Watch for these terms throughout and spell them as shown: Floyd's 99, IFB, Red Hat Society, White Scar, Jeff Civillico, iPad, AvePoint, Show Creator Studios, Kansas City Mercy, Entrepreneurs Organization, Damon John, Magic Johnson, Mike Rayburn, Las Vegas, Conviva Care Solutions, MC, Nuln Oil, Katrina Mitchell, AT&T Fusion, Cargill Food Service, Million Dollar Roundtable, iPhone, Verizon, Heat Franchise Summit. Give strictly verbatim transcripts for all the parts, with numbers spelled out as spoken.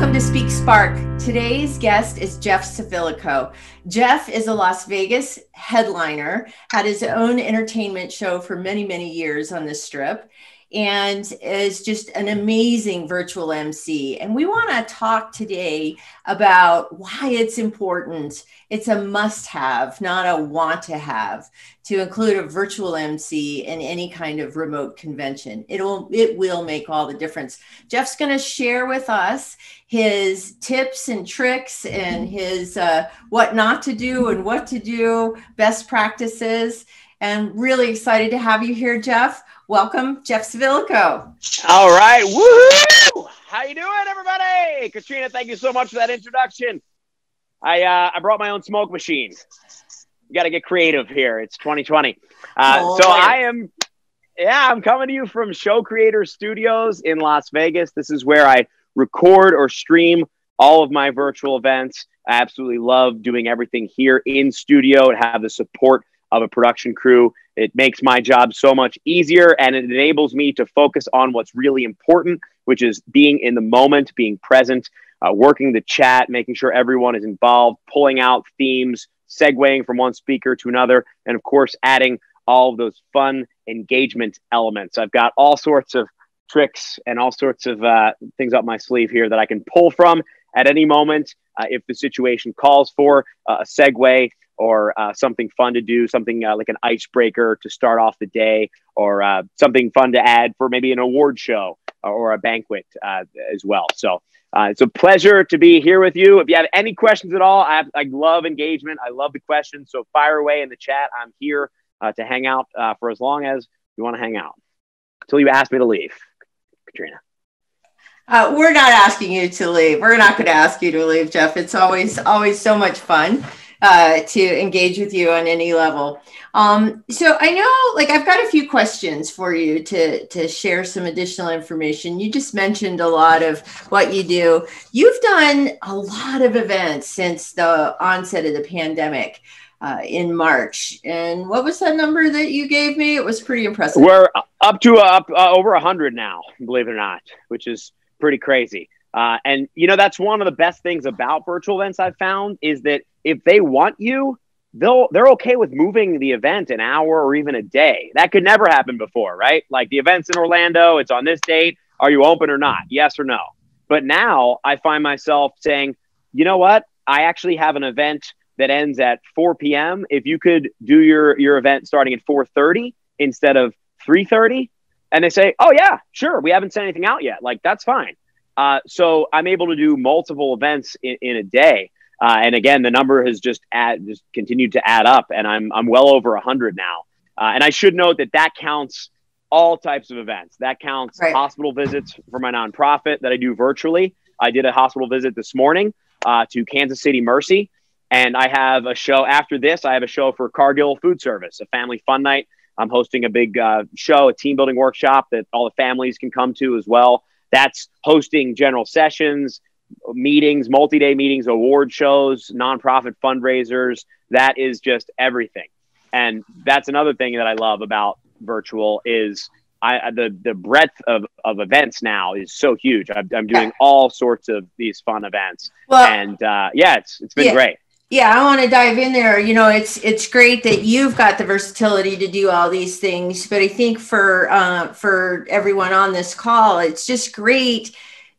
Welcome to Speak Spark. Today's guest is Jeff Civillico. Jeff is a Las Vegas headliner, had his own entertainment show for many, many years on the Strip, and is just an amazing virtual M C. And we want to talk today about why it's important. It's a must-have, not a want-to-have, to include a virtual M C in any kind of remote convention. It'll, it will make all the difference. Jeff's going to share with us his tips and tricks and his uh, what not to do and what to do, best practices. And really excited to have you here, Jeff. Welcome, Jeff Civillico. All right. Woohoo! How you doing, everybody? Katrina, thank you so much for that introduction. I uh, I brought my own smoke machine. You got to get creative here. It's twenty twenty. Uh, oh, so man. I am, yeah, I'm coming to you from Show Creator Studios in Las Vegas. This is where I record or stream all of my virtual events. I absolutely love doing everything here in studio and have the support of a production crew. It makes my job so much easier, and it enables me to focus on what's really important, which is being in the moment, being present, uh, working the chat, making sure everyone is involved, pulling out themes, segueing from one speaker to another, and of course, adding all of those fun engagement elements. I've got all sorts of tricks and all sorts of uh, things up my sleeve here that I can pull from at any moment uh, if the situation calls for uh, a segue or uh, something fun to do, something uh, like an icebreaker to start off the day, or uh, something fun to add for maybe an award show or a banquet uh, as well. So uh, it's a pleasure to be here with you. If you have any questions at all, I, I love engagement. I love the questions. So fire away in the chat. I'm here uh, to hang out uh, for as long as you want to hang out, until you ask me to leave, Katrina. Uh, we're not asking you to leave. We're not going to ask you to leave, Jeff. It's always, always so much fun uh, to engage with you on any level. Um, so I know, like, I've got a few questions for you to, to share some additional information. You just mentioned a lot of what you do. You've done a lot of events since the onset of the pandemic uh, in March. And what was that number that you gave me? It was pretty impressive. We're up to uh, up, uh, over one hundred now, believe it or not, which is pretty crazy. Uh, and, you know, that's one of the best things about virtual events I've found is that if they want you, they'll, they're okay with moving the event an hour or even a day. That could never happen before, right? Like the event's in Orlando, it's on this date. Are you open or not? Yes or no. But now I find myself saying, you know what? I actually have an event that ends at four P M If you could do your, your event starting at four thirty instead of three thirty. And they say, oh, yeah, sure. We haven't sent anything out yet. Like, that's fine. Uh, so I'm able to do multiple events in, in a day. Uh, and again, the number has just add, just continued to add up, and I'm, I'm well over one hundred now. Uh, and I should note that that counts all types of events. That counts right. Hospital visits for my nonprofit that I do virtually. I did a hospital visit this morning uh, to Kansas City Mercy. And I have a show after this. I have a show for Cargill Food Service, a family fun night. I'm hosting a big uh, show, a team building workshop that all the families can come to as well. That's hosting general sessions, meetings, multi-day meetings, award shows, nonprofit fundraisers. That is just everything. And that's another thing that I love about virtual is I, the, the breadth of, of events now is so huge. I'm, I'm doing yeah. all sorts of these fun events. Well, and uh, yeah, it's, it's been yeah. great. Yeah, I want to dive in there. You know, it's it's great that you've got the versatility to do all these things, but I think for uh, for everyone on this call, it's just great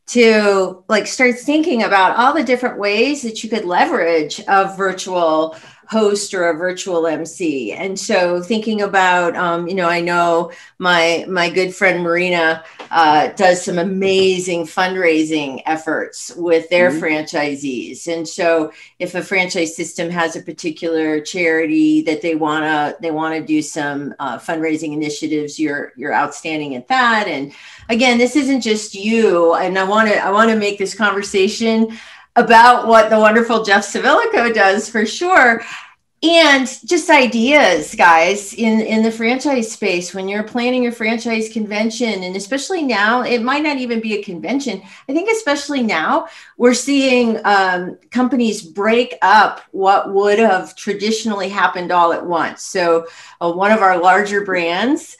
to like start thinking about all the different ways that you could leverage a virtual host or a virtual M C. And so thinking about, um, you know, I know my my good friend Marina uh, does some amazing fundraising efforts with their mm-hmm. franchisees. And so if a franchise system has a particular charity that they wanna they wanna do some uh, fundraising initiatives, you're you're outstanding at that. And again, this isn't just you. And I wanna I wanna make this conversation about what the wonderful Jeff Civillico does for sure. And just ideas, guys, in, in the franchise space, when you're planning your franchise convention, and especially now, it might not even be a convention. I think especially now, we're seeing um, companies break up what would have traditionally happened all at once. So uh, one of our larger brands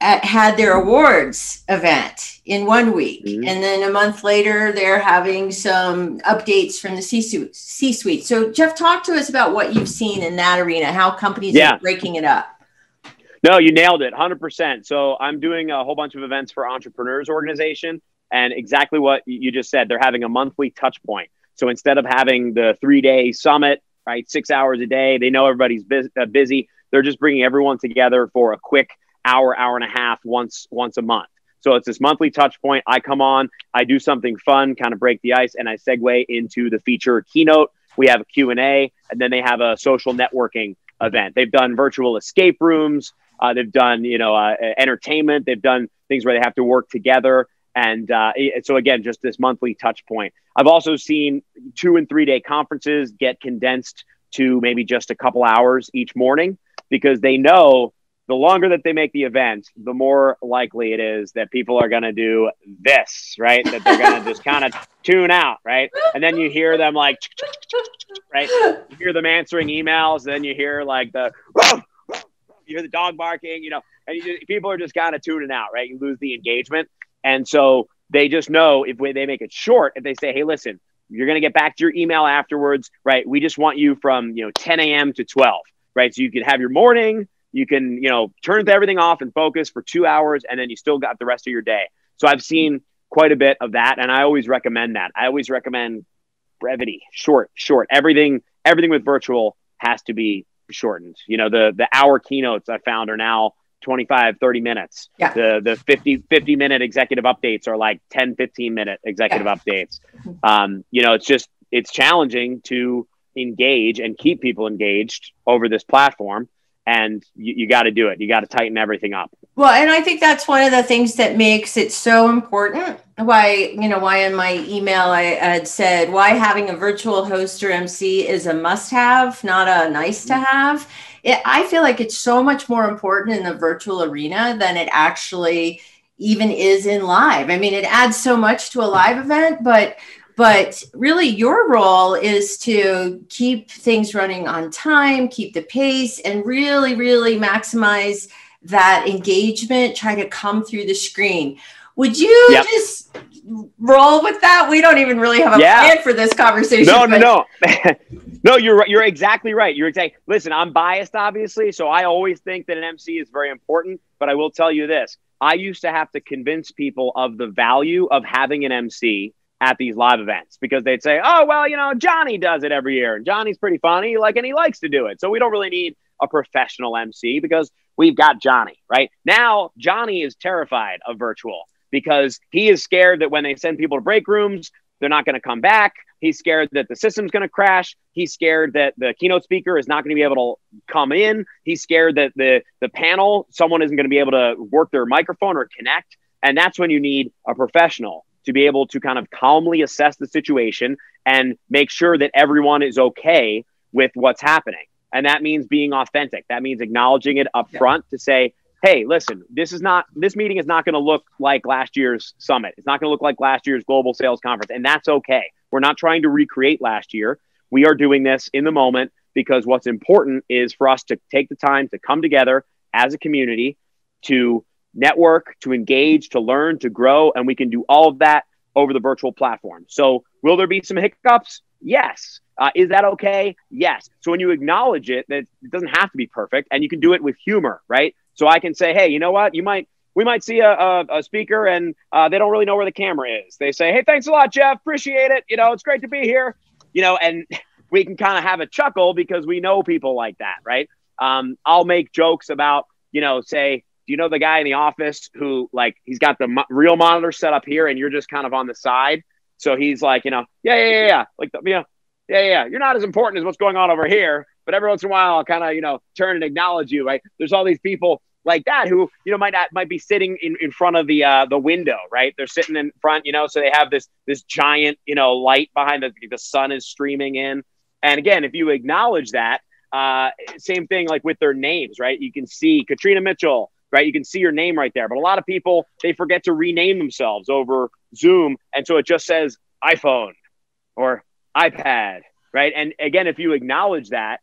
at, had their awards event in one week. Mm-hmm. And then a month later, they're having some updates from the C-suite. C-suite. So Jeff, talk to us about what you've seen in that arena, how companies yeah. are breaking it up. No, you nailed it, one hundred percent. So I'm doing a whole bunch of events for Entrepreneurs Organization, and exactly what you just said, they're having a monthly touch point. So instead of having the three-day summit, right, six hours a day, they know everybody's busy. They're just bringing everyone together for a quick hour, hour and a half once once a month. So it's this monthly touch point. I come on, I do something fun, kind of break the ice, and I segue into the feature keynote. We have a Q and A, and then they have a social networking event. They've done virtual escape rooms. Uh, they've done, you know, uh, entertainment. They've done things where they have to work together. And uh, so, again, just this monthly touch point. I've also seen two and three day conferences get condensed to maybe just a couple hours each morning, because they know the longer that they make the event, the more likely it is that people are going to do this, right? That they're going to just kind of tune out, right? And then you hear them like, right? You hear them answering emails. Then you hear like the, you hear the dog barking, you know, and you just, people are just kind of tuning out, right? You lose the engagement. And so they just know if we, they make it short, if they say, hey, listen, you're going to get back to your email afterwards, right? We just want you from, you know, ten a m to twelve, right? So you can have your morning, you can, you know, turn everything off and focus for two hours, and then you still got the rest of your day. So I've seen quite a bit of that. And I always recommend that. I always recommend brevity, short, short, everything, everything with virtual has to be shortened. You know, the, the hour keynotes I found are now twenty-five, thirty minutes. Yeah. The, the fifty, fifty minute executive updates are like ten, fifteen minute executive yeah. updates. Um, you know, it's just, it's challenging to engage and keep people engaged over this platform. And you, you got to do it. You got to tighten everything up. Well, and I think that's one of the things that makes it so important. Why, you know, why in my email I had said why having a virtual host or M C is a must have, not a nice to have. It, I feel like it's so much more important in the virtual arena than it actually even is in live. I mean, it adds so much to a live event, but But really your role is to keep things running on time, keep the pace, and really, really maximize that engagement, try to come through the screen. Would you yep. just roll with that? We don't even really have a yeah. plan for this conversation. No, but- no, no. No, you're, you're exactly right. You're exactly, listen, I'm biased, obviously, so I always think that an M C is very important, but I will tell you this. I used to have to convince people of the value of having an M C at these live events, because they'd say, oh, well, you know, Johnny does it every year and Johnny's pretty funny, like, and he likes to do it. So we don't really need a professional M C because we've got Johnny, right? Now, Johnny is terrified of virtual because he is scared that when they send people to break rooms, they're not going to come back. He's scared that the system's going to crash. He's scared that the keynote speaker is not going to be able to come in. He's scared that the, the panel, someone isn't going to be able to work their microphone or connect. And that's when you need a professional to be able to kind of calmly assess the situation and make sure that everyone is okay with what's happening. And that means being authentic. That means acknowledging it up front to say, hey, listen, this is not, this meeting is not going to look like last year's summit. It's not going to look like last year's global sales conference. And that's okay. We're not trying to recreate last year. We are doing this in the moment because what's important is for us to take the time to come together as a community to network, to engage, to learn, to grow. And we can do all of that over the virtual platform. So will there be some hiccups? Yes. Uh, is that okay? Yes. So when you acknowledge it, that it doesn't have to be perfect and you can do it with humor, right? So I can say, hey, you know what? You might, we might see a, a, a speaker and uh, they don't really know where the camera is. They say, hey, thanks a lot, Jeff. Appreciate it. You know, it's great to be here, you know, and we can kind of have a chuckle because we know people like that, right? Um, I'll make jokes about, you know, say, you know, the guy in the office who like, he's got the mo- real monitor set up here and you're just kind of on the side. So he's like, you know, yeah, yeah, yeah, yeah. Like, the, you know, yeah, yeah, you're not as important as what's going on over here, but every once in a while I'll kind of, you know, turn and acknowledge you, right? There's all these people like that who, you know, might not, might be sitting in, in front of the, uh, the window, right? They're sitting in front, you know, so they have this, this giant, you know, light behind the, the sun is streaming in. And again, if you acknowledge that, uh, same thing, like with their names, right? You can see Katrina Mitchell, right? You can see your name right there. But a lot of people, they forget to rename themselves over Zoom. And so it just says iPhone or iPad, right? And again, if you acknowledge that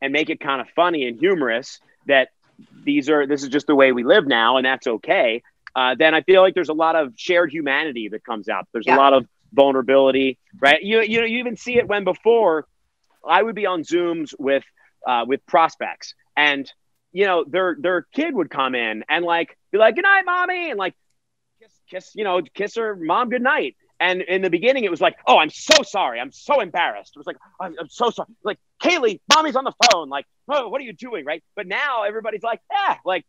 and make it kind of funny and humorous that these are, this is just the way we live now, and that's okay. Uh, then I feel like there's a lot of shared humanity that comes out. There's yeah. a lot of vulnerability, right? You, you know, you even see it when before I would be on Zooms with, uh, with prospects, and, you know, their, their kid would come in and like, be like, good night, mommy. And like, kiss, kiss, you know, kiss her mom. Good night. And in the beginning it was like, oh, I'm so sorry. I'm so embarrassed. It was like, I'm, I'm so sorry. Like, Kaylee, mommy's on the phone. Like, oh, what are you doing? Right. But now everybody's like, yeah, like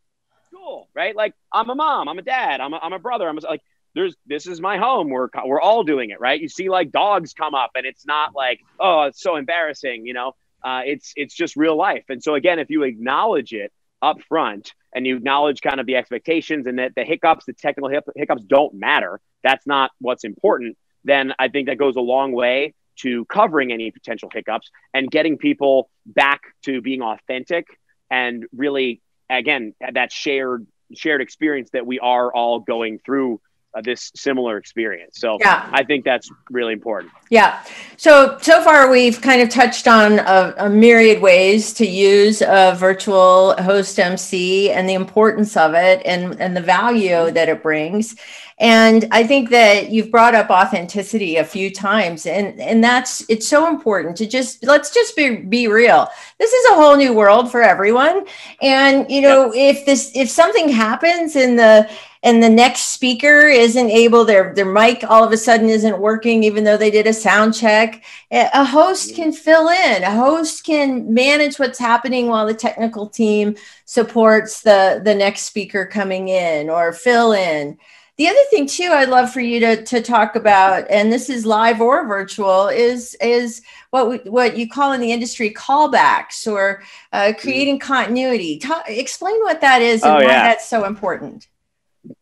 cool. Right. Like, I'm a mom, I'm a dad, I'm a, I'm a brother. I'm a, like, there's, this is my home. We're, we're all doing it. Right. You see like dogs come up and it's not like, oh, it's so embarrassing. You know, uh, it's, it's just real life. And so again, if you acknowledge it up front and you acknowledge kind of the expectations and that the hiccups, the technical hiccups don't matter, that's not what's important, then I think that goes a long way to covering any potential hiccups and getting people back to being authentic and really, again, that shared shared experience that we are all going through uh, this similar experience. So yeah. I think that's really important. Yeah. So, so far we've kind of touched on a, a myriad ways to use a virtual host M C and the importance of it and, and the value that it brings. And I think that you've brought up authenticity a few times, and, and that's, it's so important to just, let's just be, be real. This is a whole new world for everyone. And, you know, yep. if this, if something happens in the, and the next speaker isn't able, their, their mic all of a sudden isn't working, even though they did a sound check, a host can fill in, a host can manage what's happening while the technical team supports the, the next speaker coming in or fill in. The other thing too, I'd love for you to, to talk about, and this is live or virtual, is, is what, we, what you call in the industry callbacks or uh, creating continuity. Ta- explain what that is and oh, yeah. why that's so important.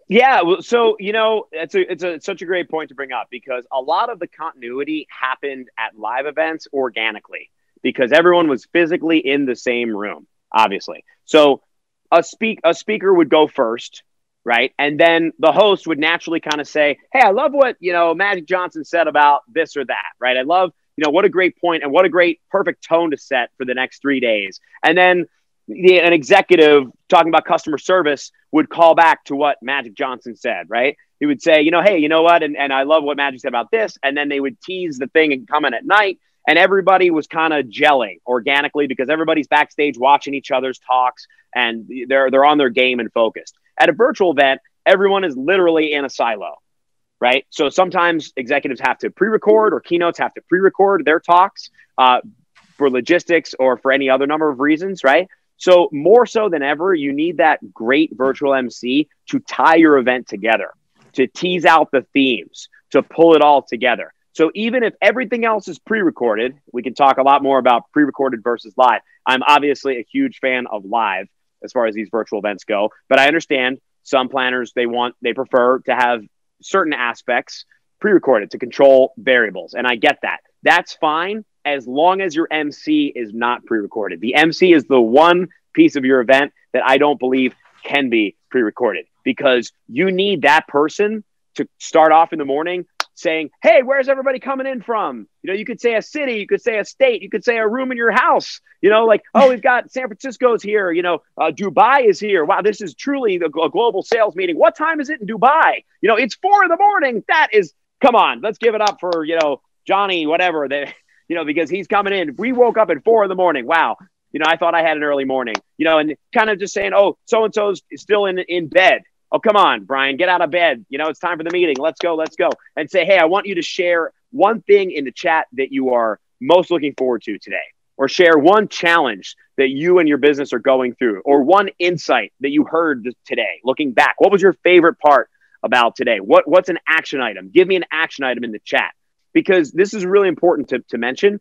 Yeah. Well, so, you know, it's a, it's a, it's such a great point to bring up because a lot of the continuity happened at live events organically because everyone was physically in the same room, obviously. So a speak, a speaker would go first. Right. And then the host would naturally kind of say, hey, I love what, you know, Magic Johnson said about this or that. Right. I love, you know, what a great point and what a great perfect tone to set for the next three days. And then the, an executive talking about customer service would call back to what Magic Johnson said. Right. He would say, you know, hey, you know what? And, and I love what Magic said about this. And then they would tease the thing and come in at night. And everybody was kind of gelling organically because everybody's backstage watching each other's talks and they're, they're on their game and focused. At a virtual event, everyone is literally in a silo, right? So sometimes executives have to pre-record or keynotes have to pre-record their talks uh, for logistics or for any other number of reasons, right? So more so than ever, you need that great virtual M C to tie your event together, to tease out the themes, to pull it all together. So even if everything else is pre-recorded, we can talk a lot more about pre-recorded versus live. I'm obviously a huge fan of live as far as these virtual events go, but I understand some planners, they want, they prefer to have certain aspects pre-recorded to control variables. And I get that. That's fine as long as your M C is not pre-recorded. The M C is the one piece of your event that I don't believe can be pre-recorded because you need that person to start off in the morning saying, hey, where's everybody coming in from? You know, you could say a city, you could say a state, you could say a room in your house, you know, like, oh, we've got San Francisco's here, you know, uh, Dubai is here. Wow, this is truly a global sales meeting. What time is it in Dubai? You know, it's four in the morning. That is, come on, let's give it up for, you know, Johnny, whatever, they, you know, because he's coming in. We woke up at four in the morning. Wow. You know, I thought I had an early morning, you know, and kind of just saying, oh, so-and-so's still in, in bed. Oh, come on, Brian, get out of bed. You know, it's time for the meeting. Let's go, let's go. And say, hey, I want you to share one thing in the chat that you are most looking forward to today, or share one challenge that you and your business are going through, or one insight that you heard today, looking back. What was your favorite part about today? What, what's an action item? Give me an action item in the chat, because this is really important to, to mention.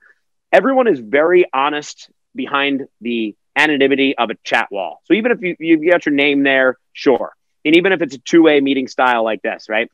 Everyone is very honest behind the anonymity of a chat wall. So even if you, you got your name there, sure. And even if it's a two-way meeting style like this, right?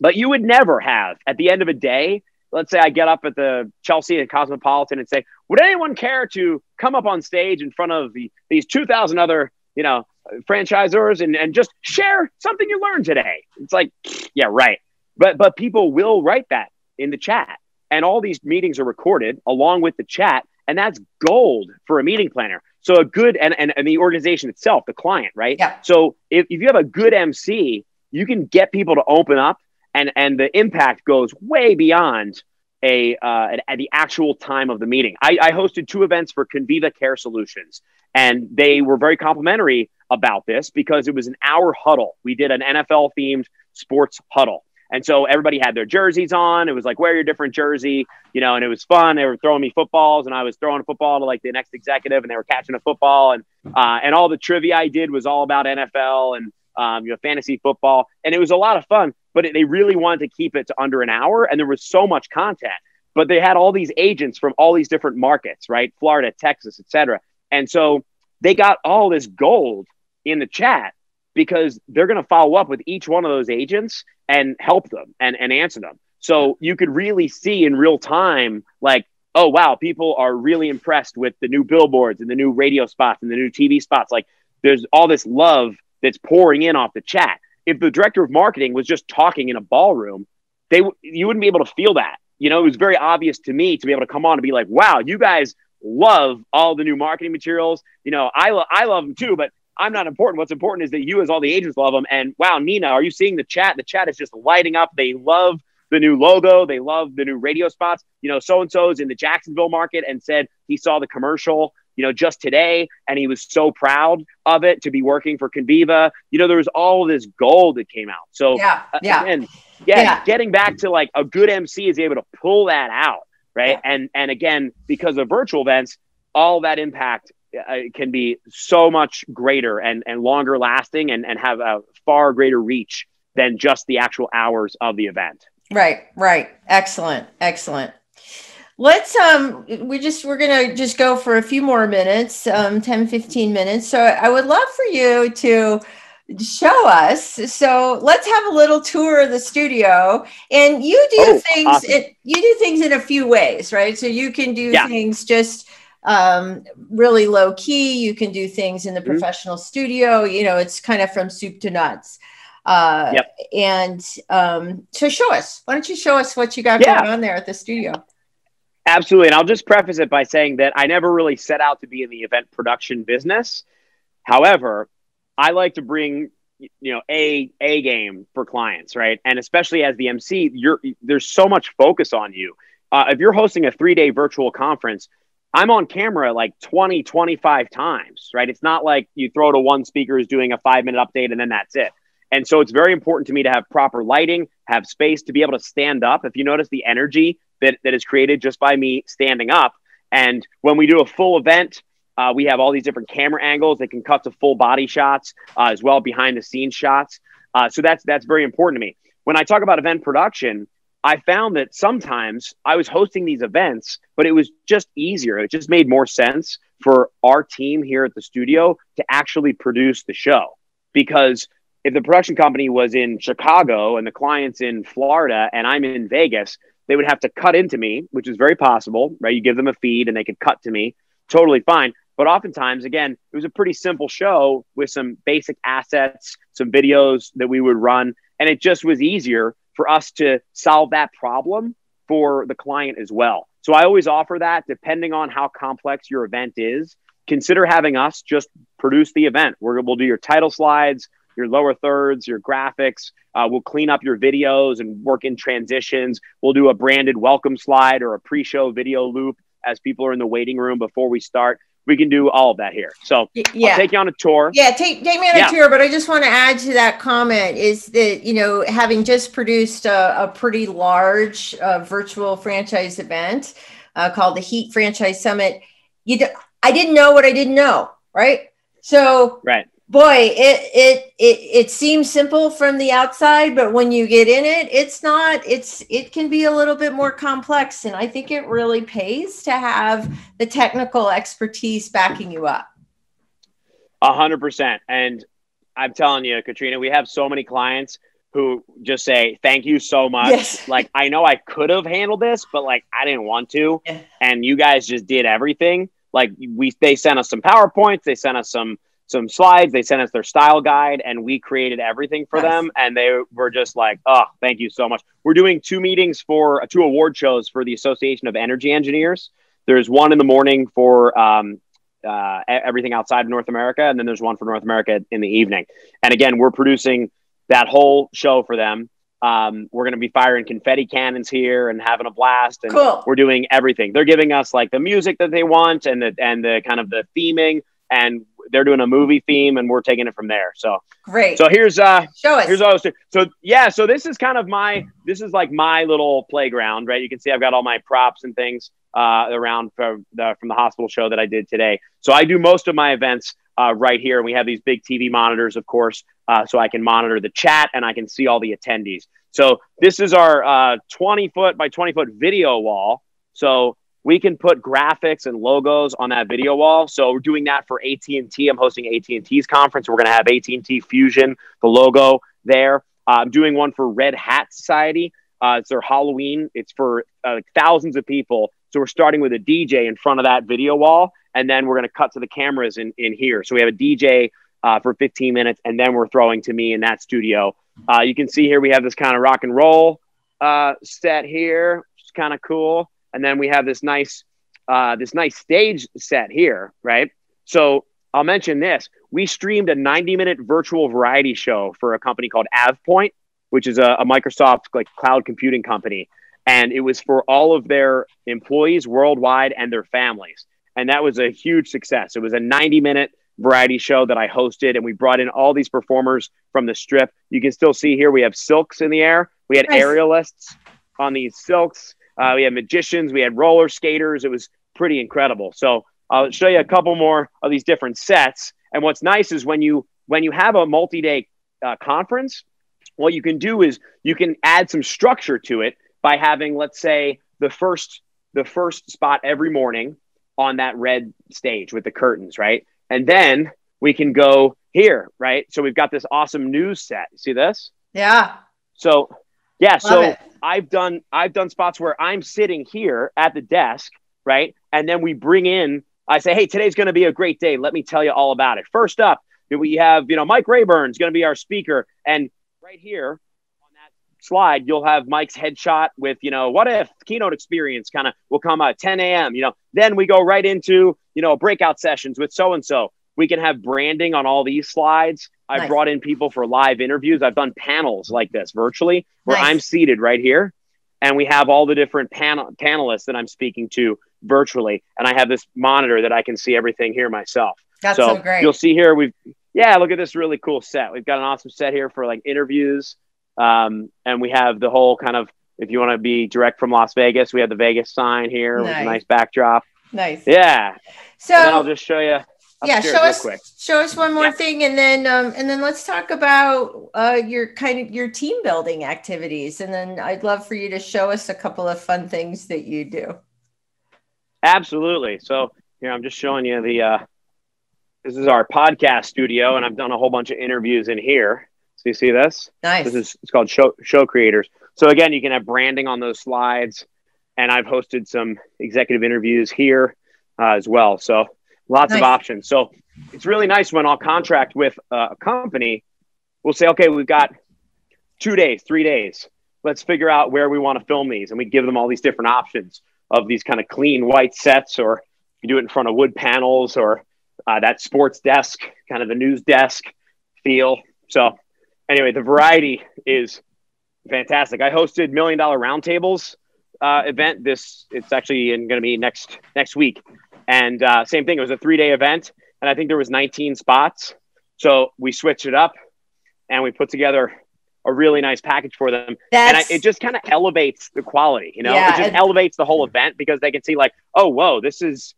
But you would never have, at the end of a day, let's say I get up at the Chelsea and Cosmopolitan and say, would anyone care to come up on stage in front of the, these two thousand other, you know, franchisors and, and just share something you learned today? It's like, yeah, right. But, but people will write that in the chat. And all these meetings are recorded along with the chat. And that's gold for a meeting planner. So a good, and, and, and the organization itself, the client, right? Yeah. So if, if you have a good M C, you can get people to open up, and, and the impact goes way beyond a uh, at, at the actual time of the meeting. I, I hosted two events for Conviva Care Solutions, and they were very complimentary about this because it was an hour huddle. We did an N F L-themed sports huddle. And so everybody had their jerseys on. It was like, wear your different jersey, you know, and it was fun. They were throwing me footballs, and I was throwing a football to like the next executive, and they were catching a football. And uh, and all the trivia I did was all about N F L and, um, you know, fantasy football. And it was a lot of fun, but it, they really wanted to keep it to under an hour. And there was so much content, but they had all these agents from all these different markets, right? Florida, Texas, et cetera. And so they got all this gold in the chat, because they're going to follow up with each one of those agents and help them and, and answer them. So you could really see in real time, like, oh, wow, people are really impressed with the new billboards and the new radio spots and the new T V spots. Like, there's all this love that's pouring in off the chat. If the director of marketing was just talking in a ballroom, they w- you wouldn't be able to feel that. You know, it was very obvious to me to be able to come on and be like, wow, you guys love all the new marketing materials. You know, I, lo- I love them too, but I'm not important. What's important is that you, as all the agents, love them. And wow, Nina, are you seeing the chat? The chat is just lighting up. They love the new logo. They love the new radio spots. You know, so-and-so's in the Jacksonville market and said he saw the commercial, you know, just today. And he was so proud of it to be working for Conviva. You know, there was all this gold that came out. So yeah, yeah. Again, yeah, yeah. Getting back to like a good M C is able to pull that out. Right. Yeah. And, and again, because of virtual events, all that impact it can be so much greater and, and longer lasting and, and have a far greater reach than just the actual hours of the event. Right, right. Excellent, excellent. Let's, um, we just, we're going to just go for a few more minutes, um, ten, fifteen minutes. So I would love for you to show us. So let's have a little tour of the studio, and you do oh, things, awesome. it, you do things in a few ways, right? So you can do yeah. things just um really low key. You can do things in the professional mm-hmm. studio. You know, it's kind of from soup to nuts. Uh yep. And um so show us. Why don't you show us what you got yeah. going on there at the studio? Absolutely. And I'll just preface it by saying that I never really set out to be in the event production business. However, I like to bring, you know, a a game for clients, right? And especially as the M C, you're there's so much focus on you. Uh, if you're hosting a three-day virtual conference, I'm on camera like twenty, twenty-five times, right? It's not like you throw to one speaker who's doing a five minute update and then that's it. And so it's very important to me to have proper lighting, have space to be able to stand up. If you notice the energy that, that is created just by me standing up. And when we do a full event, uh, we have all these different camera angles that can cut to full body shots uh, as well, behind the scenes shots. Uh, so that's, that's very important to me. When I talk about event production, I found that sometimes I was hosting these events, but it was just easier. It just made more sense for our team here at the studio to actually produce the show. Because if the production company was in Chicago and the client's in Florida and I'm in Vegas, they would have to cut into me, which is very possible, right? You give them a feed and they could cut to me. Totally fine. But oftentimes, again, it was a pretty simple show with some basic assets, some videos that we would run. And it just was easier for us to solve that problem for the client as well. So I always offer that, depending on how complex your event is, consider having us just produce the event. We're, we'll do your title slides, your lower thirds, your graphics. Uh, we'll clean up your videos and work in transitions. We'll do a branded welcome slide or a pre-show video loop as people are in the waiting room before we start. We can do all of that here. So yeah. I'll take you on a tour. Yeah, take take me on yeah. a tour. But I just want to add to that comment is that, you know, having just produced a, a pretty large uh, virtual franchise event uh, called the Heat Franchise Summit, you d- I didn't know what I didn't know, right? So, right. boy, it it it it seems simple from the outside, but when you get in it, it's not. It's it can be a little bit more complex, and I think it really pays to have the technical expertise backing you up. A hundred percent, and I'm telling you, Katrina, we have so many clients who just say, "Thank you so much." Yes. Like, I know I could have handled this, but like I didn't want to, yeah. and you guys just did everything. Like we, they sent us some PowerPoints, they sent us some. some slides, they sent us their style guide, and we created everything for nice. them. And they were just like, oh, thank you so much. We're doing two meetings for uh, two award shows for the Association of Energy Engineers. There's one in the morning for um, uh, everything outside of North America. And then there's one for North America in the evening. And again, we're producing that whole show for them. Um, we're going to be firing confetti cannons here and having a blast, and cool. We're doing everything. They're giving us like the music that they want and the, and the kind of the theming, and they're doing a movie theme, and we're taking it from there. So great. So here's, uh, Show us. here's all this. So yeah, so this is kind of my, this is like my little playground, right? You can see I've got all my props and things, uh, around from the, from the hospital show that I did today. So I do most of my events, uh, right here. And we have these big T V monitors, of course, Uh, so I can monitor the chat and I can see all the attendees. So this is our uh, twenty foot by twenty foot video wall. So we can put graphics and logos on that video wall. So we're doing that for A T and T. I'm hosting A T and T's conference. We're going to have A T and T Fusion, the logo there. Uh, I'm doing one for Red Hat Society. Uh, it's their Halloween. It's for uh, thousands of people. So we're starting with a D J in front of that video wall. And then we're going to cut to the cameras in, in here. So we have a D J Uh, for fifteen minutes, and then we're throwing to me in that studio. Uh, you can see here we have this kind of rock and roll uh, set here, which is kind of cool. And then we have this nice, uh, this nice stage set here, right? So I'll mention this. We streamed a ninety minute virtual variety show for a company called AvePoint, which is a, a Microsoft like cloud computing company. And it was for all of their employees worldwide and their families. And that was a huge success. It was a ninety minute variety show that I hosted, and we brought in all these performers from the strip. You can still see here we have silks in the air. We had nice aerialists on these silks. Uh, we had magicians. We had roller skaters. It was pretty incredible. So I'll show you a couple more of these different sets. And what's nice is when you when you have a multi-day uh, conference, what you can do is you can add some structure to it by having, let's say, the first the first spot every morning on that red stage with the curtains, right? And then we can go here, right? So we've got this awesome news set. See this? Yeah. So, yeah. Love so it. I've done I've done spots where I'm sitting here at the desk, right? And then we bring in. I say, hey, today's going to be a great day. Let me tell you all about it. First up, we have you know Mike Rayburn's going to be our speaker, and right here on that slide, you'll have Mike's headshot with you know what if keynote experience kind of will come at ten A M You know, then we go right into you know, breakout sessions with so-and-so. We can have branding on all these slides. I've nice. brought in people for live interviews. I've done panels like this virtually where nice. I'm seated right here. And we have all the different panel panelists that I'm speaking to virtually. And I have this monitor that I can see everything here myself. That's so, so great. You'll see here, we've, yeah, look at this really cool set. We've got an awesome set here for like interviews. Um, and we have the whole kind of, if you want to be direct from Las Vegas, we have the Vegas sign here nice. with a nice backdrop. Nice. Yeah. So and I'll just show you. Yeah. Show us, quick. show us one more yeah. thing. And then, um, and then let's talk about, uh, your kind of your team building activities. And then I'd love for you to show us a couple of fun things that you do. Absolutely. So here, I'm just showing you the, uh, this is our podcast studio, and I've done a whole bunch of interviews in here. So you see this? Nice. This is, it's called Show, Show Creators. So again, you can have branding on those slides. And I've hosted some executive interviews here uh, as well. So lots nice. of options. So it's really nice when I'll contract with a company. We'll say, okay, we've got two days, three days. Let's figure out where we want to film these. And we give them all these different options of these kind of clean white sets, or you do it in front of wood panels, or uh, that sports desk, kind of the news desk feel. So anyway, the variety is fantastic. I hosted Million Dollar Roundtables Uh, event. This it's actually going to be next next week, and uh, same thing. It was a three day event, and I think there was nineteen spots. So we switched it up, and we put together a really nice package for them. That's... And I, it just kind of elevates the quality, you know. Yeah, it just it... elevates the whole event because they can see like, oh, whoa, this is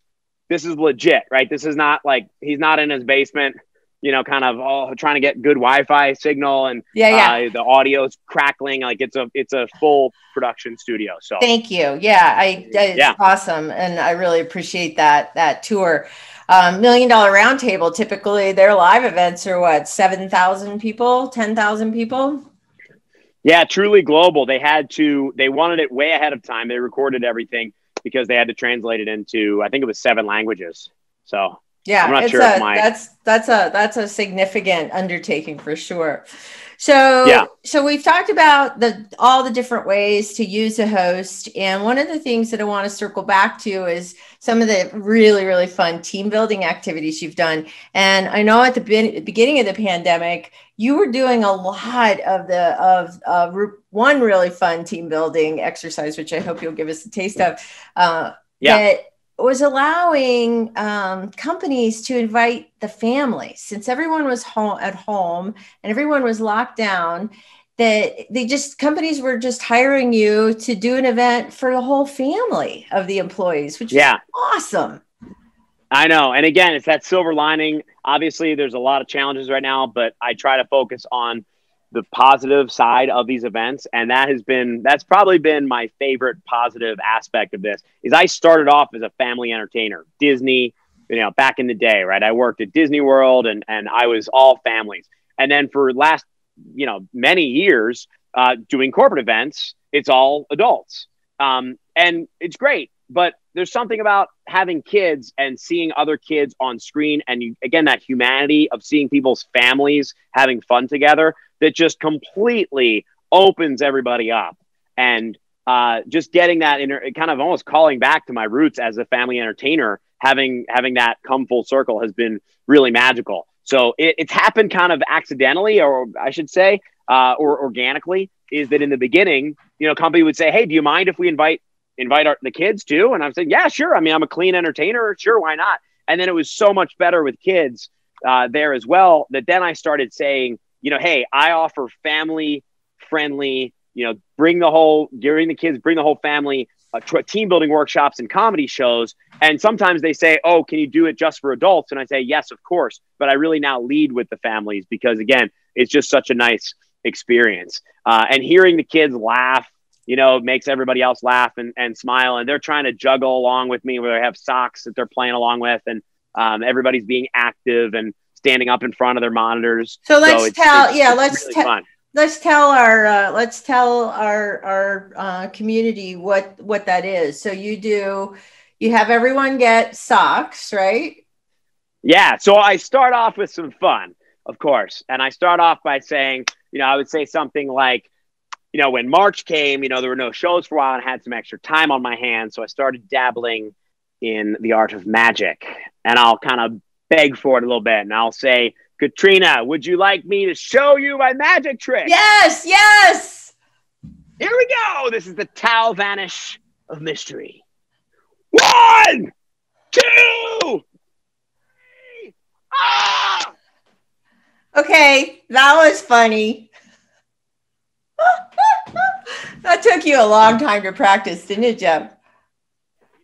this is legit, right? This is not like he's not in his basement, you know, kind of all oh, trying to get good Wi-Fi signal, and yeah, yeah. Uh, the audio is crackling. Like it's a, it's a full production studio. So thank you. Yeah. I, it's yeah. awesome. And I really appreciate that, that tour. Um, Million Dollar Roundtable, typically their live events are what, seven thousand people, ten thousand people. Yeah. Truly global. They had to, they wanted it way ahead of time. They recorded everything because they had to translate it into, I think it was seven languages. So Yeah, I'm not it's sure a, my... that's that's a that's a significant undertaking for sure. So, yeah. so we've talked about the, all the different ways to use a host. And one of the things that I want to circle back to is some of the really, really fun team building activities you've done. And I know at the be- beginning of the pandemic, you were doing a lot of the, of uh, one really fun team building exercise, which I hope you'll give us a taste of. Uh, yeah. That was allowing um, companies to invite the family, since everyone was home at home and everyone was locked down, that they just, companies were just hiring you to do an event for the whole family of the employees, which yeah. was awesome. I know. And again, it's that silver lining. Obviously there's a lot of challenges right now, but I try to focus on the positive side of these events. And that has been, that's probably been my favorite positive aspect of this, is I started off as a family entertainer, Disney, you know, back in the day, right? I worked at Disney World and, and I was all families. And then for last, you know, many years uh, doing corporate events, it's all adults. Um, and it's great, but there's something about having kids and seeing other kids on screen. And you, again, that humanity of seeing people's families having fun together, that just completely opens everybody up. And uh, just getting that inter- kind of almost calling back to my roots as a family entertainer, having, having that come full circle has been really magical. So it, it's happened kind of accidentally, or I should say, uh, or organically, is that in the beginning, you know, company would say, hey, do you mind if we invite invite our, the kids too? And I'm saying, yeah, sure. I mean, I'm a clean entertainer. Sure. Why not? And then it was so much better with kids uh, there as well, that then I started saying, you know, hey, I offer family friendly, you know, bring the whole, during the kids, bring the whole family, uh, t- team building workshops and comedy shows. And sometimes they say, oh, can you do it just for adults? And I say, yes, of course. But I really now lead with the families, because again, it's just such a nice experience. Uh, and hearing the kids laugh, you know, it makes everybody else laugh and, and smile. And they're trying to juggle along with me, where they have socks that they're playing along with, and um, everybody's being active and standing up in front of their monitors. So let's so it's, tell, it's, yeah, it's let's really tell, let's tell our, uh, let's tell our, our uh, community what, what that is. So you do, you have everyone get socks, right? Yeah. So I start off with some fun, of course. And I start off by saying, you know, I would say something like, you know, when March came, you know, there were no shows for a while and I had some extra time on my hands. So I started dabbling in the art of magic, and I'll kind of beg for it a little bit. And I'll say, Katrina, would you like me to show you my magic trick? Yes, yes. Here we go. This is the towel vanish of mystery. One, two, three. Ah! Okay, that was funny. That took you a long time to practice, didn't it, Jeff? You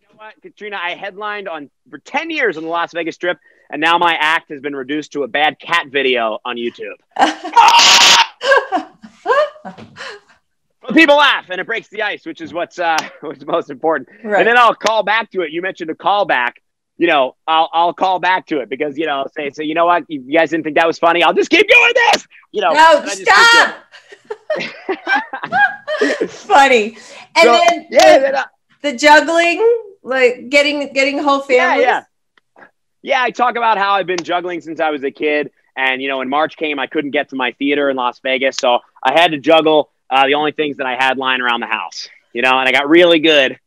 know what, Katrina? I headlined on for ten years on the Las Vegas Strip, and now my act has been reduced to a bad cat video on YouTube. But people laugh, and it breaks the ice, which is what's uh, what's most important. Right. And then I'll call back to it. You mentioned a callback. You know, I'll I'll call back to it, because you know, I'll say, so you know what, you guys didn't think that was funny. I'll just keep doing this. You know, no, stop. Funny. And so, then yeah, the, then I, the juggling, like getting getting whole families. Yeah, yeah, yeah. I talk about how I've been juggling since I was a kid, and you know, when March came, I couldn't get to my theater in Las Vegas, so I had to juggle uh, the only things that I had lying around the house. You know, and I got really good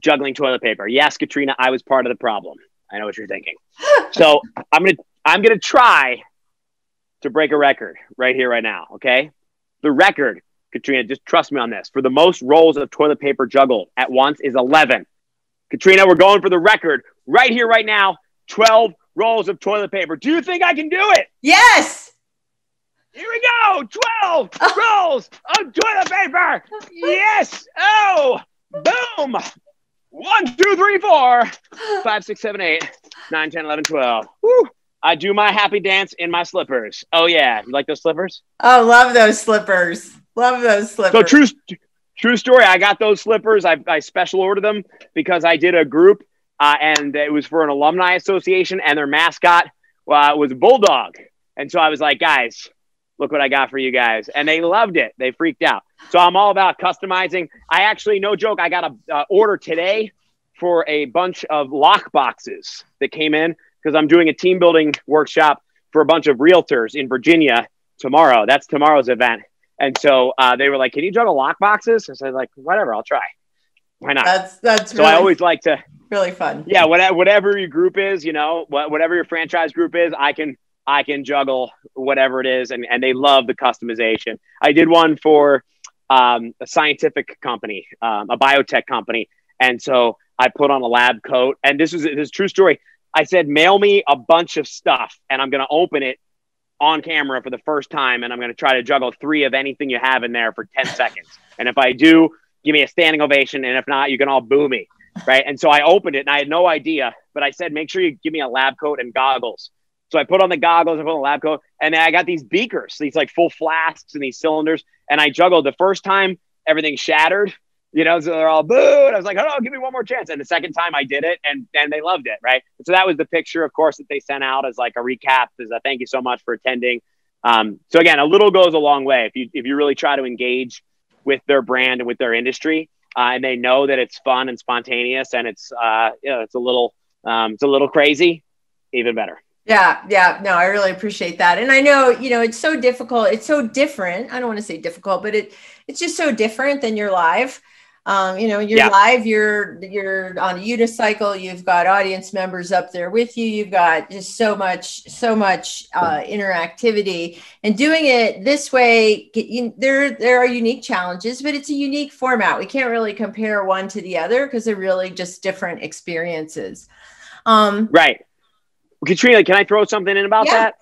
juggling toilet paper. Yes, Katrina, I was part of the problem. I know what you're thinking. So I'm gonna I'm gonna try to break a record right here, right now. Okay. The record, Katrina, just trust me on this, for the most rolls of toilet paper juggled at once is eleven. Katrina, we're going for the record right here, right now, twelve rolls of toilet paper. Do you think I can do it? Yes. Here we go. twelve oh. rolls of toilet paper. Yes. Oh, boom. One, two, three, four, five, six, seven, eight, nine, ten, eleven, twelve. Woo. I do my happy dance in my slippers. Oh, yeah. You like those slippers? Oh, love those slippers. Love those slippers. So true true story. I got those slippers. I, I special ordered them because I did a group, uh, and it was for an alumni association, and their mascot uh, was a bulldog. And so I was like, guys, look what I got for you guys. And they loved it. They freaked out. So I'm all about customizing. I actually, no joke, I got an uh, order today for a bunch of lock boxes that came in, because I'm doing a team building workshop for a bunch of realtors in Virginia tomorrow. That's tomorrow's event. And so uh, they were like, can you juggle lock boxes? I said, like, whatever, I'll try. Why not? That's, that's so really, I always like to. Really fun. Yeah. Whatever, whatever your group is, you know, whatever your franchise group is, I can, I can juggle whatever it is. And, and they love the customization. I did one for um, a scientific company, um, a biotech company. And so I put on a lab coat, and this is this is a true story. I said, mail me a bunch of stuff and I'm going to open it on camera for the first time. And I'm going to try to juggle three of anything you have in there for ten seconds. And if I do, give me a standing ovation. And if not, you can all boo me. Right. And so I opened it and I had no idea, but I said, make sure you give me a lab coat and goggles. So I put on the goggles, I put on the lab coat, and then I got these beakers, these like full flasks and these cylinders. And I juggled the first time, everything shattered, you know, so they're all boo. And I was like, oh, no, give me one more chance. And the second time I did it, and, and they loved it. Right. And so that was the picture, of course, that they sent out as like a recap, as a thank you so much for attending. Um, so again, a little goes a long way. If you, if you really try to engage with their brand and with their industry, uh, and they know that it's fun and spontaneous and it's, uh, you know, it's a little, um, it's a little crazy, even better. Yeah. Yeah. No, I really appreciate that. And I know, you know, it's so difficult. It's so different. I don't want to say difficult, but it, it's just so different than your live. Um, you know, you're yeah. live, you're, you're on a unicycle, you've got audience members up there with you. You've got just so much, so much uh, interactivity, and doing it this way, you, there, there are unique challenges, but it's a unique format. We can't really compare one to the other because they're really just different experiences. Um, right. Katrina, can I throw something in about yeah. that?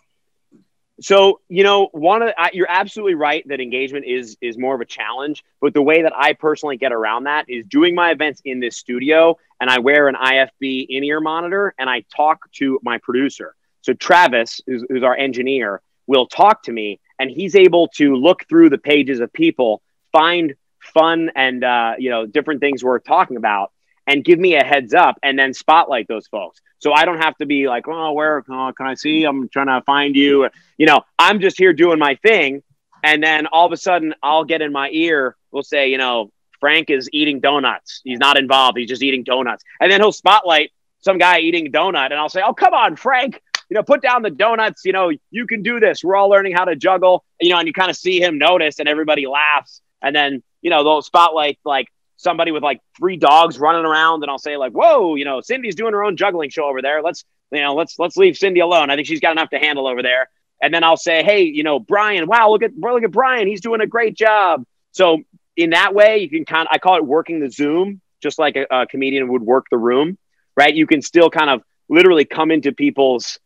So, you know, one of the, I, you're absolutely right that engagement is is more of a challenge. But the way that I personally get around that is doing my events in this studio, and I wear an I F B in-ear monitor, and I talk to my producer. So Travis, who's, who's our engineer, will talk to me, and he's able to look through the pages of people, find fun and, uh, you know, different things we're talking about, and give me a heads up and then spotlight those folks. So I don't have to be like, oh, where oh, can I see? I'm trying to find you. You know, I'm just here doing my thing. And then all of a sudden I'll get in my ear. We'll say, you know, Frank is eating donuts. He's not involved. He's just eating donuts. And then he'll spotlight some guy eating a donut. And I'll say, oh, come on, Frank, you know, put down the donuts. You know, you can do this. We're all learning how to juggle, you know, and you kind of see him notice and everybody laughs. And then, you know, they'll spotlight like somebody with like three dogs running around, and I'll say like, whoa, you know, Cindy's doing her own juggling show over there. Let's, you know, let's, let's leave Cindy alone. I think she's got enough to handle over there. And then I'll say, hey, you know, Brian, wow, look at, look at Brian. He's doing a great job. So in that way, you can kind of, I call it working the Zoom, just like a, a comedian would work the room, right? You can still kind of literally come into people's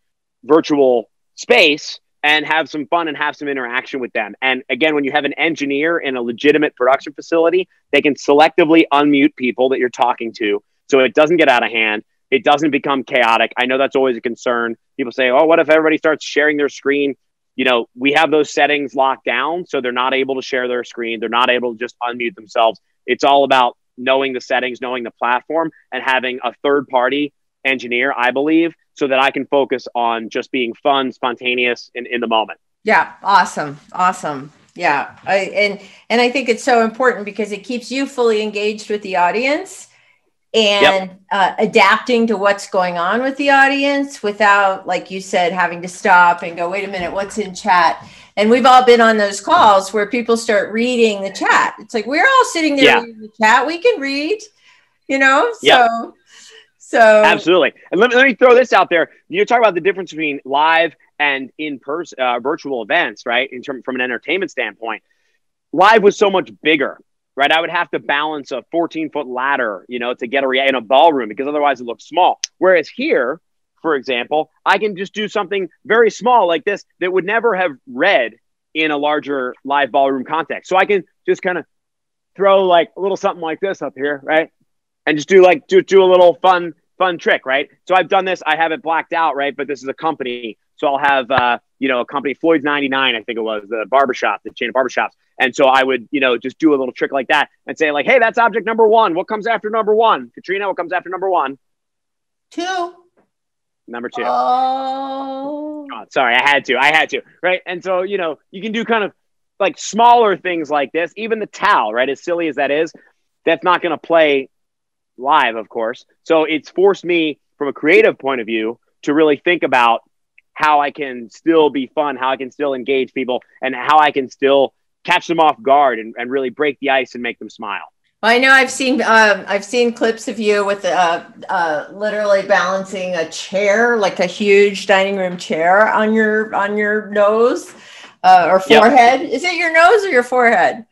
virtual space and have some fun and have some interaction with them. And again, when you have an engineer in a legitimate production facility, they can selectively unmute people that you're talking to, so it doesn't get out of hand. It doesn't become chaotic. I know that's always a concern. People say, oh, what if everybody starts sharing their screen? You know, we have those settings locked down, so they're not able to share their screen. They're not able to just unmute themselves. It's all about knowing the settings, knowing the platform, and having a third party engineer, I believe, so that I can focus on just being fun, spontaneous, and in the moment. Yeah. Awesome. Awesome. Yeah. I, and, and I think it's so important because it keeps you fully engaged with the audience and yep. uh, adapting to what's going on with the audience without, like you said, having to stop and go, wait a minute, what's in chat? And we've all been on those calls where people start reading the chat. It's like, we're all sitting there yeah. reading the chat. We can read, you know, so yep. So absolutely. And let me, let me throw this out there. You're talking about the difference between live and in person, uh, virtual events, right? In term, from an entertainment standpoint, live was so much bigger, right? I would have to balance a fourteen foot ladder, you know, to get a rea- in a ballroom, because otherwise it looks small. Whereas here, for example, I can just do something very small like this that would never have read in a larger live ballroom context. So I can just kind of throw like a little something like this up here, right? And just do like, do, do a little fun, fun trick, right? So I've done this, I have it blacked out, right? But this is a company. So I'll have, uh, you know, a company, Floyd's ninety-nine, I think it was, the barbershop, the chain of barbershops. And so I would, you know, just do a little trick like that and say like, hey, that's object number one. What comes after number one? Katrina, what comes after number one? Two. Number two. Oh. Oh, sorry, I had to, I had to, right? And so, you know, you can do kind of like smaller things like this, even the towel, right? As silly as that is, that's not going to play live, of course. So it's forced me from a creative point of view to really think about how I can still be fun, how I can still engage people, and how I can still catch them off guard and, and really break the ice and make them smile. I know I've seen um, I've seen clips of you with uh, uh, literally balancing a chair, like a huge dining room chair, on your on your nose uh, or forehead. Yep. Is it your nose or your forehead?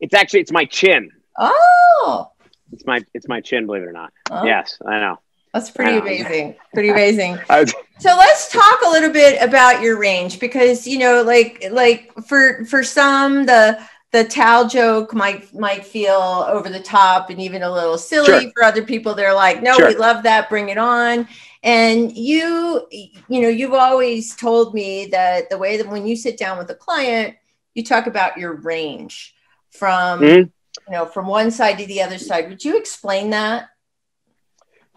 It's actually it's my chin. Oh, it's my it's my chin. Believe it or not. Oh. Yes, I know. That's pretty amazing. Pretty amazing. So let's talk a little bit about your range, because, you know, like, like for, for some, the, the towel joke might, might feel over the top and even a little silly. Sure. For other people, they're like, no, sure, we love that, bring it on. And you, you know, you've always told me that the way that when you sit down with a client, you talk about your range from, mm-hmm, you know, from one side to the other side. Would you explain that?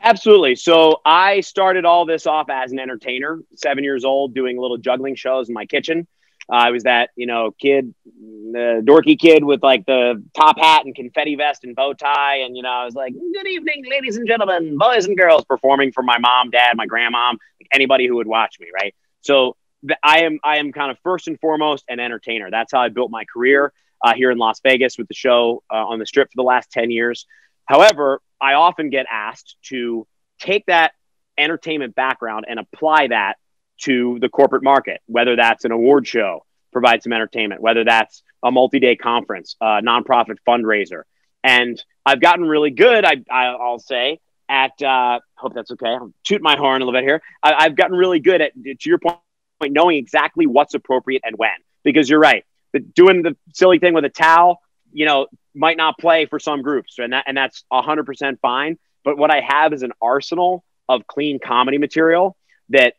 Absolutely. So I started all this off as an entertainer, seven years old, doing little juggling shows in my kitchen. Uh, I was that, you know, kid, the dorky kid with like the top hat and confetti vest and bow tie. And, you know, I was like, good evening, ladies and gentlemen, boys and girls, performing for my mom, dad, my grandmom, anybody who would watch me. Right. So I am I am kind of first and foremost an entertainer. That's how I built my career uh, here in Las Vegas with the show uh, on the Strip for the last ten years. However, I often get asked to take that entertainment background and apply that to the corporate market, whether that's an award show, provide some entertainment, whether that's a multi-day conference, a nonprofit fundraiser. And I've gotten really good, I, I'll say, at, uh, hope that's okay, I'll toot my horn a little bit here. I, I've gotten really good at, to your point, knowing exactly what's appropriate and when, because you're right, but doing the silly thing with a towel, you know, might not play for some groups, and that, and that's a hundred percent fine. But what I have is an arsenal of clean comedy material that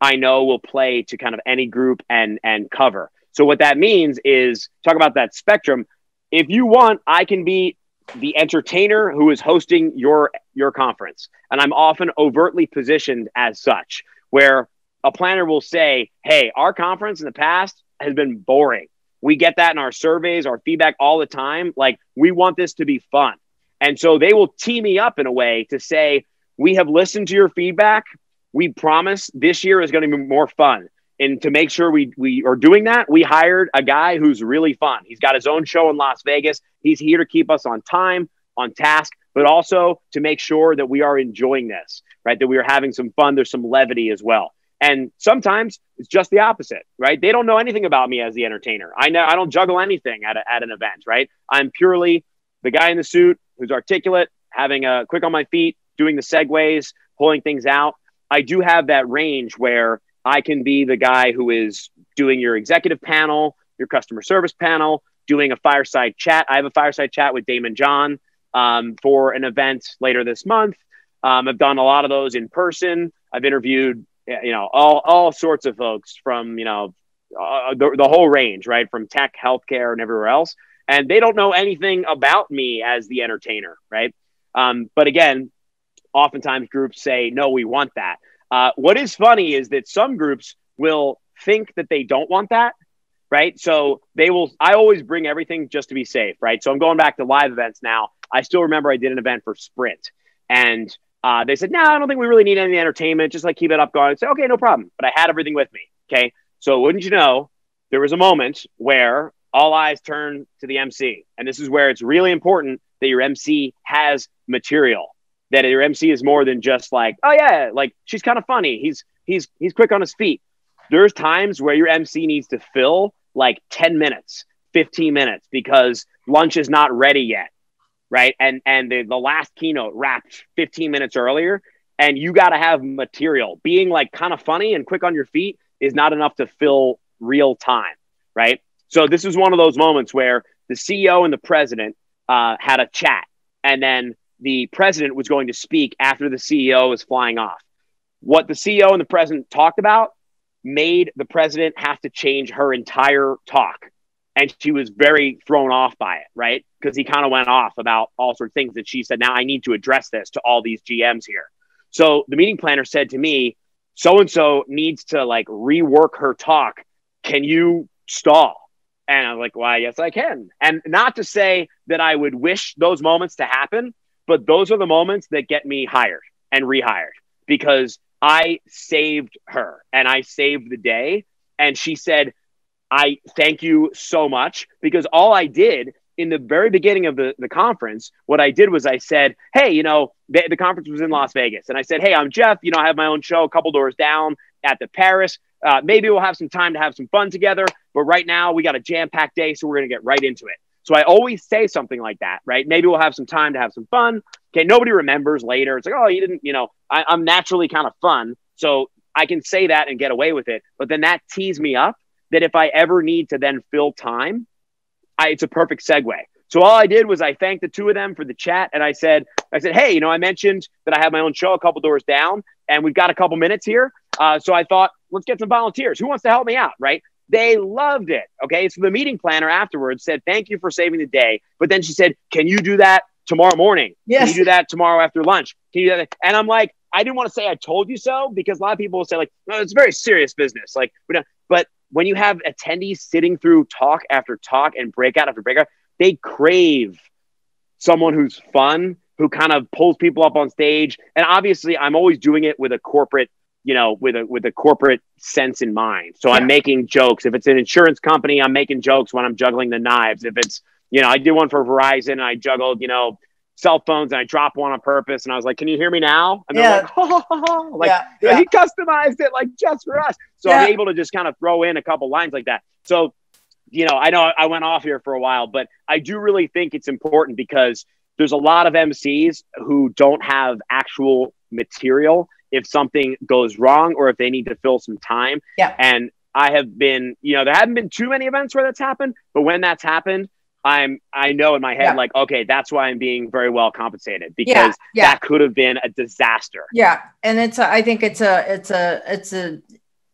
I know will play to kind of any group and, and cover. So what that means is, talk about that spectrum. If you want, I can be the entertainer who is hosting your, your conference. And I'm often overtly positioned as such, where a planner will say, hey, our conference in the past has been boring. We get that in our surveys, our feedback all the time. Like, we want this to be fun. And so they will tee me up in a way to say, we have listened to your feedback. We promise this year is going to be more fun. And to make sure we, we are doing that, we hired a guy who's really fun. He's got his own show in Las Vegas. He's here to keep us on time, on task, but also to make sure that we are enjoying this, right? That we are having some fun. There's some levity as well. And sometimes it's just the opposite, right? They don't know anything about me as the entertainer. I know I don't juggle anything at, a, at an event, right? I'm purely the guy in the suit who's articulate, having a quick on my feet, doing the segues, pulling things out. I do have that range where I can be the guy who is doing your executive panel, your customer service panel, doing a fireside chat. I have a fireside chat with Damon John um, for an event later this month. Um, I've done a lot of those in person. I've interviewed you know, all, all sorts of folks from, you know, uh, the, the whole range, right? From tech, healthcare, and everywhere else. And they don't know anything about me as the entertainer, right? Um, but again, oftentimes groups say, no, we want that. Uh, what is funny is that some groups will think that they don't want that, right? So they will, I always bring everything just to be safe, right? So I'm going back to live events now. I still remember I did an event for Sprint, and Uh, they said, no, nah, I don't think we really need any entertainment. Just like keep it up going. I said, okay, no problem. But I had everything with me. Okay. So wouldn't you know, there was a moment where all eyes turn to the M C. And this is where it's really important that your M C has material, that your M C is more than just like, oh yeah, like she's kind of funny. He's, he's, he's quick on his feet. There's times where your M C needs to fill like ten minutes, fifteen minutes, because lunch is not ready yet. Right. And and the, the last keynote wrapped fifteen minutes earlier, and you got to have material. Being like kind of funny and quick on your feet is not enough to fill real time. Right. So this is one of those moments where the C E O and the president uh, had a chat, and then the president was going to speak after the C E O was flying off. What the C E O and the president talked about made the president have to change her entire talk. And she was very thrown off by it, right? Because he kind of went off about all sorts of things that she said, now I need to address this to all these G Ms here. So the meeting planner said to me, so-and-so needs to like rework her talk. Can you stall? And I'm like, why, yes, I can. And not to say that I would wish those moments to happen, but those are the moments that get me hired and rehired, because I saved her and I saved the day. And she said, I thank you so much, because all I did in the very beginning of the, the conference, what I did was I said, hey, you know, the, the conference was in Las Vegas. And I said, hey, I'm Jeff. You know, I have my own show a couple doors down at the Paris. Uh, maybe we'll have some time to have some fun together. But right now we got a jam-packed day, so we're going to get right into it. So I always say something like that, right? Maybe we'll have some time to have some fun. Okay, nobody remembers later. It's like, oh, you didn't, you know, I, I'm naturally kind of fun. So I can say that and get away with it. But then that tees me up that if I ever need to then fill time, I, it's a perfect segue. So all I did was I thanked the two of them for the chat. And I said, I said, hey, you know, I mentioned that I have my own show a couple doors down and we've got a couple minutes here. Uh, so I thought, let's get some volunteers. Who wants to help me out, right? They loved it, okay? So the meeting planner afterwards said, thank you for saving the day. But then she said, can you do that tomorrow morning? Yes. Can you do that tomorrow after lunch? Can you do that? And I'm like, I didn't want to say I told you so, because a lot of people will say like, no, it's very serious business. Like, we don't. But when you have attendees sitting through talk after talk and breakout after breakout, they crave someone who's fun, who kind of pulls people up on stage. And obviously I'm always doing it with a corporate, you know, with a, with a corporate sense in mind. So yeah. I'm making jokes. If it's an insurance company, I'm making jokes when I'm juggling the knives. If it's, you know, I did one for Verizon and I juggled, you know, cell phones, and I dropped one on purpose. And I was like, can you hear me now? And yeah. they're like, oh, oh, oh. like yeah. Yeah. he customized it like just for us. So yeah. I'm able to just kind of throw in a couple lines like that. So, you know, I know I went off here for a while, but I do really think it's important, because there's a lot of M Cs who don't have actual material if something goes wrong or if they need to fill some time. Yeah. And I have been, you know, there haven't been too many events where that's happened, but when that's happened, I'm, I know in my head, yeah. like, okay, that's why I'm being very well compensated, because yeah, yeah. that could have been a disaster. Yeah. And it's, a, I think it's a, it's a, it's a,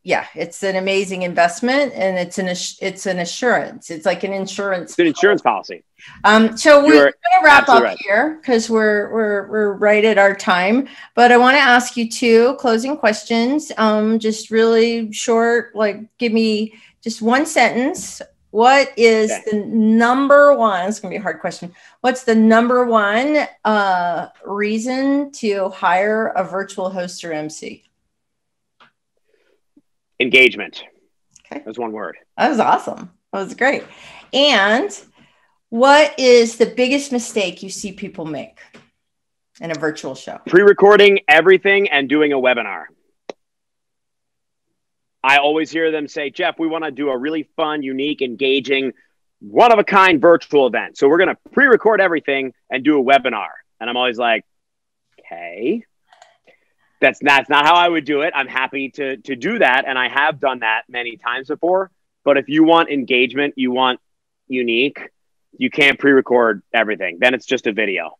yeah, it's an amazing investment, and it's an, it's an assurance. It's like an insurance, it's an insurance policy. Um, so we're going to wrap up right. here, because we're, we're, we're right at our time, but I want to ask you two closing questions. Um, just really short, like give me just one sentence. What is okay. the number one, it's going to be a hard question. What's the number one uh, reason to hire a virtual host or M C? Engagement. Okay. That was one word. That was awesome. That was great. And what is the biggest mistake you see people make in a virtual show? Pre-recording everything and doing a webinar. I always hear them say, Jeff, we want to do a really fun, unique, engaging, one-of-a-kind virtual event. So we're going to pre-record everything and do a webinar. And I'm always like, okay, that's not, that's not how I would do it. I'm happy to, to do that. And I have done that many times before. But if you want engagement, you want unique, you can't pre-record everything. Then it's just a video.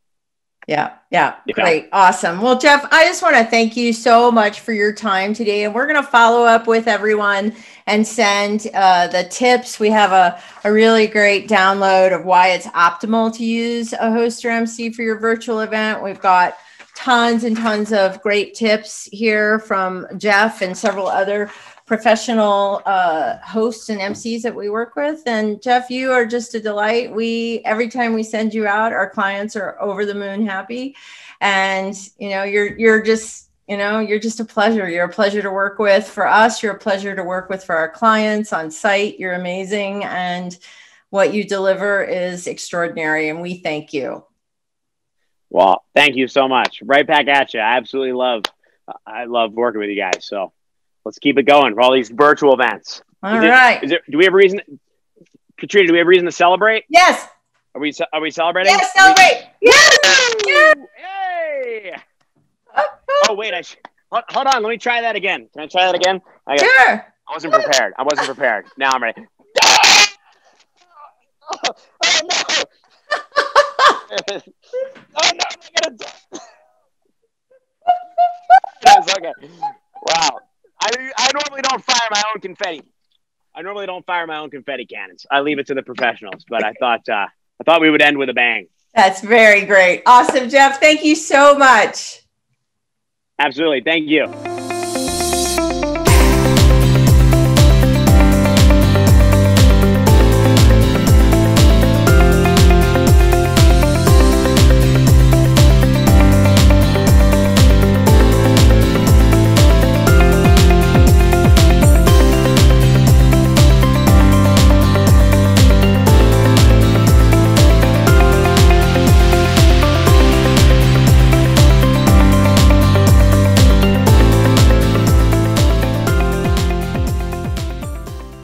Yeah. Yeah. Great. Awesome. Well, Jeff, I just want to thank you so much for your time today. And we're going to follow up with everyone and send uh, the tips. We have a, a really great download of why it's optimal to use a host or M C for your virtual event. We've got tons and tons of great tips here from Jeff and several other professional uh, hosts and M Cs that we work with. And Jeff, you are just a delight. We, every time we send you out, our clients are over the moon happy. And, you know, you're, you're just, you know, you're just a pleasure. You're a pleasure to work with for us. You're a pleasure to work with for our clients on site. You're amazing. And what you deliver is extraordinary. And we thank you. Well, thank you so much. Right back at you. I absolutely love, I love working with you guys. So let's keep it going for all these virtual events. All is it, right. Is it, do we have a reason? Katrina, do we have a reason to celebrate? Yes. Are we, are we celebrating? Yes, celebrate. We, yes. yes. Hey. Oh, wait. I sh hold, hold on. Let me try that again. Can I try that again? I got, sure. I wasn't prepared. I wasn't prepared. Now I'm ready. Oh, oh no. Oh, no. I got to do That's okay. Wow. I, I normally don't fire my own confetti. I normally don't fire my own confetti cannons. I leave it to the professionals, but I thought, uh, I thought we would end with a bang. That's very great. Awesome, Jeff. Thank you so much. Absolutely. Thank you.